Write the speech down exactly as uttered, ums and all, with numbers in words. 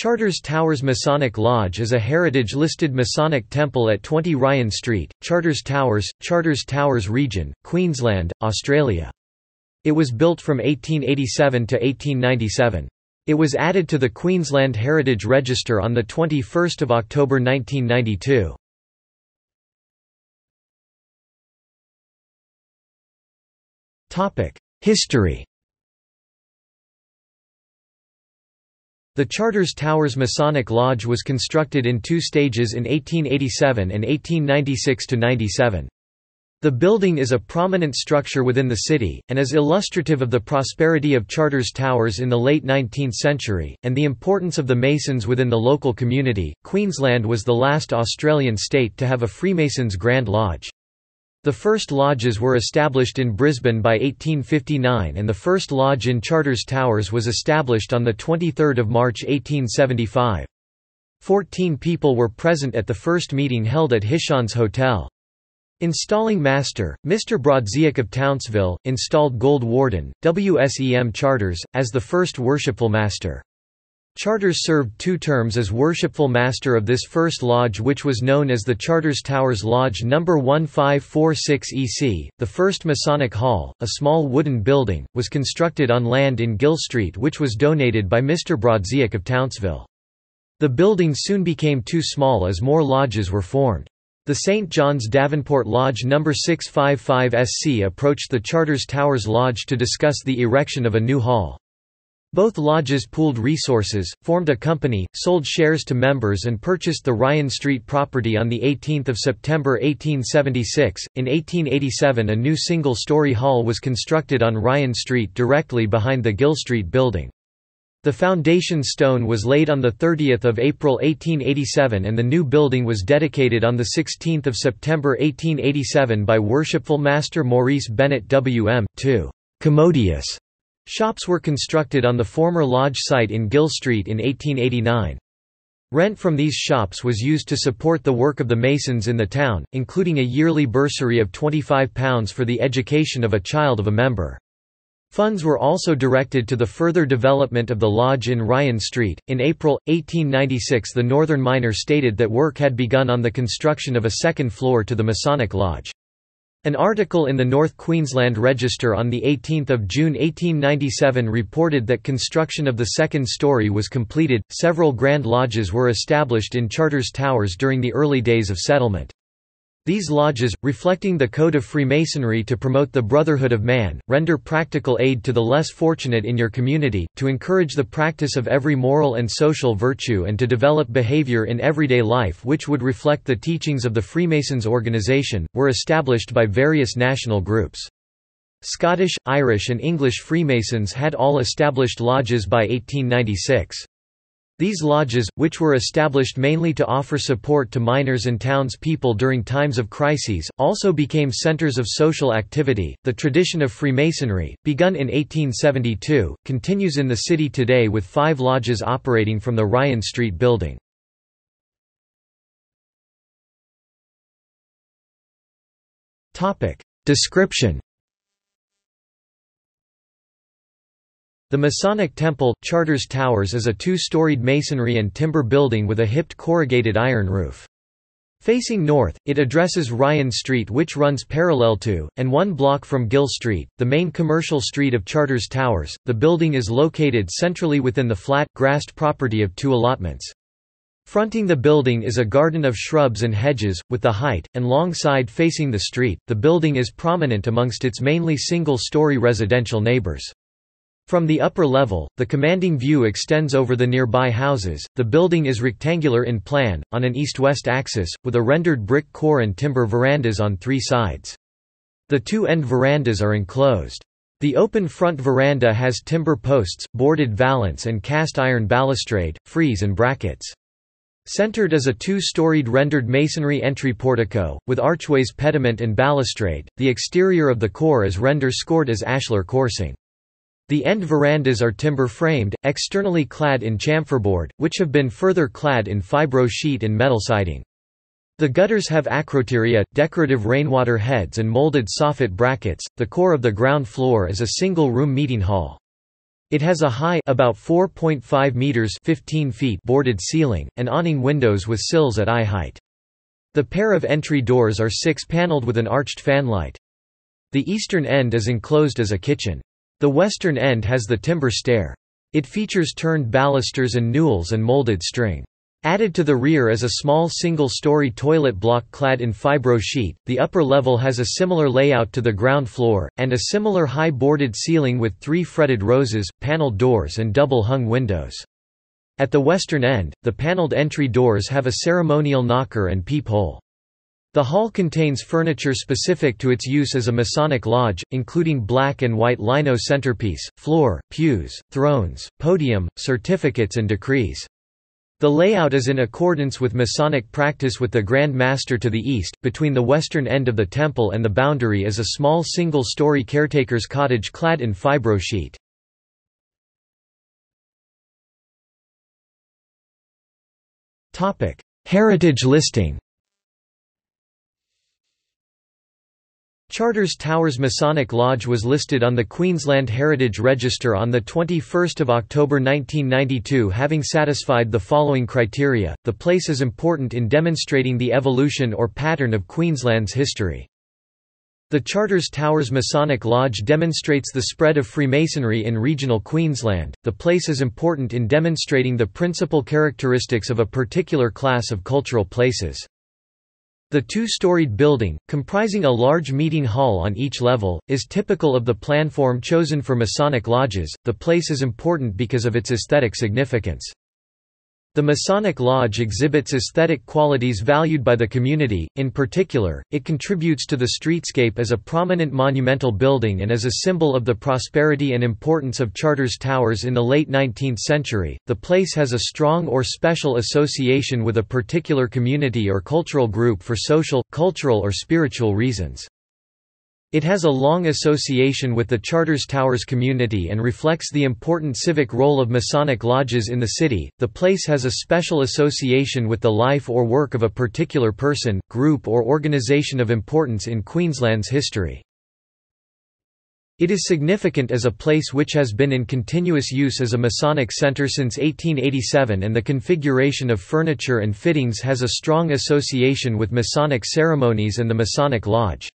Charters Towers Masonic Lodge is a heritage-listed Masonic temple at twenty Ryan Street, Charters Towers, Charters Towers Region, Queensland, Australia. It was built from eighteen eighty-seven to eighteen ninety-seven. It was added to the Queensland Heritage Register on the twenty-first of October nineteen ninety-two. History. The Charters Towers Masonic Lodge was constructed in two stages in eighteen eighty-seven and eighteen ninety-six to ninety-seven. The building is a prominent structure within the city, and is illustrative of the prosperity of Charters Towers in the late nineteenth century, and the importance of the Masons within the local community. Queensland was the last Australian state to have a Freemasons' Grand Lodge. The first lodges were established in Brisbane by eighteen fifty-nine, and the first lodge in Charters Towers was established on the twenty-third of March eighteen seventy-five. Fourteen people were present at the first meeting held at Hishan's Hotel. Installing master, Mister Brodziak of Townsville, installed Gold Warden, W S E M Charters, as the first worshipful master. Charters served two terms as worshipful master of this first lodge, which was known as the Charters Towers Lodge number fifteen forty-six E C. The first Masonic Hall, a small wooden building, was constructed on land in Gill Street which was donated by Mister Brodziak of Townsville. The building soon became too small as more lodges were formed. The Saint John's Davenport Lodge number six fifty-five S C approached the Charters Towers Lodge to discuss the erection of a new hall. Both lodges pooled resources, formed a company, sold shares to members and purchased the Ryan Street property on the eighteenth of September eighteen seventy-six. In eighteen eighty-seven a new single-story hall was constructed on Ryan Street directly behind the Gill Street building. The foundation stone was laid on the thirtieth of April eighteen eighty-seven and the new building was dedicated on the sixteenth of September eighteen eighty-seven by Worshipful Master Maurice Bennett W M. Two commodious shops were constructed on the former lodge site in Gill Street in eighteen eighty-nine. Rent from these shops was used to support the work of the Masons in the town, including a yearly bursary of twenty-five pounds for the education of a child of a member. Funds were also directed to the further development of the lodge in Ryan Street. In April eighteen ninety-six, the Northern Miner stated that work had begun on the construction of a second floor to the Masonic Lodge. An article in the North Queensland Register on the eighteenth of June eighteen ninety-seven reported that construction of the second story was completed. Several grand lodges were established in Charters Towers during the early days of settlement. These lodges, reflecting the code of Freemasonry to promote the brotherhood of man, render practical aid to the less fortunate in your community, to encourage the practice of every moral and social virtue and to develop behavior in everyday life which would reflect the teachings of the Freemasons organization, were established by various national groups. Scottish, Irish and English Freemasons had all established lodges by eighteen ninety-six. These lodges, which were established mainly to offer support to miners and townspeople during times of crises, also became centers of social activity. The tradition of Freemasonry, begun in eighteen seventy-two, continues in the city today with five lodges operating from the Ryan Street building. Topic: Description. The Masonic Temple, Charters Towers, is a two-storied masonry and timber building with a hipped corrugated iron roof. Facing north, it addresses Ryan Street, which runs parallel to, and one block from Gill Street, the main commercial street of Charters Towers. The building is located centrally within the flat, grassed property of two allotments. Fronting the building is a garden of shrubs and hedges, with the height, and long side facing the street. The building is prominent amongst its mainly single-story residential neighbours. From the upper level, the commanding view extends over the nearby houses. The building is rectangular in plan, on an east-west axis, with a rendered brick core and timber verandas on three sides. The two end verandas are enclosed. The open front veranda has timber posts, boarded valance and cast iron balustrade, frieze and brackets. Centered is a two-storied rendered masonry entry portico, with archways, pediment and balustrade. The exterior of the core is render scored as ashlar coursing. The end verandas are timber-framed, externally clad in chamferboard, which have been further clad in fibro sheet and metal siding. The gutters have acroteria, decorative rainwater heads and molded soffit brackets. The core of the ground floor is a single-room meeting hall. It has a high, about four point five meters (fifteen feet) boarded ceiling, and awning windows with sills at eye height. The pair of entry doors are six-panelled with an arched fanlight. The eastern end is enclosed as a kitchen. The western end has the timber stair. It features turned balusters and newels and moulded string. Added to the rear is a small single-story toilet block clad in fibro sheet. The upper level has a similar layout to the ground floor, and a similar high boarded ceiling with three fretted roses, panelled doors and double-hung windows. At the western end, the panelled entry doors have a ceremonial knocker and peephole. The hall contains furniture specific to its use as a Masonic lodge, including black and white lino centerpiece, floor, pews, thrones, podium, certificates and decrees. The layout is in accordance with Masonic practice, with the Grand Master to the east. Between the western end of the temple and the boundary is a small single-story caretaker's cottage clad in fibro sheet. Heritage listing. Charters Towers Masonic Lodge was listed on the Queensland Heritage Register on the twenty-first of October nineteen ninety-two, having satisfied the following criteria. The place is important in demonstrating the evolution or pattern of Queensland's history. The Charters Towers Masonic Lodge demonstrates the spread of Freemasonry in regional Queensland. The place is important in demonstrating the principal characteristics of a particular class of cultural places. The two-storied building, comprising a large meeting hall on each level, is typical of the planform chosen for Masonic lodges. The place is important because of its aesthetic significance. The Masonic Lodge exhibits aesthetic qualities valued by the community. In particular, it contributes to the streetscape as a prominent monumental building and as a symbol of the prosperity and importance of Charters Towers in the late nineteenth century. The place has a strong or special association with a particular community or cultural group for social, cultural, or spiritual reasons. It has a long association with the Charters Towers community and reflects the important civic role of Masonic lodges in the city. The place has a special association with the life or work of a particular person, group, or organization of importance in Queensland's history. It is significant as a place which has been in continuous use as a Masonic centre since eighteen eighty-seven, and the configuration of furniture and fittings has a strong association with Masonic ceremonies and the Masonic Lodge.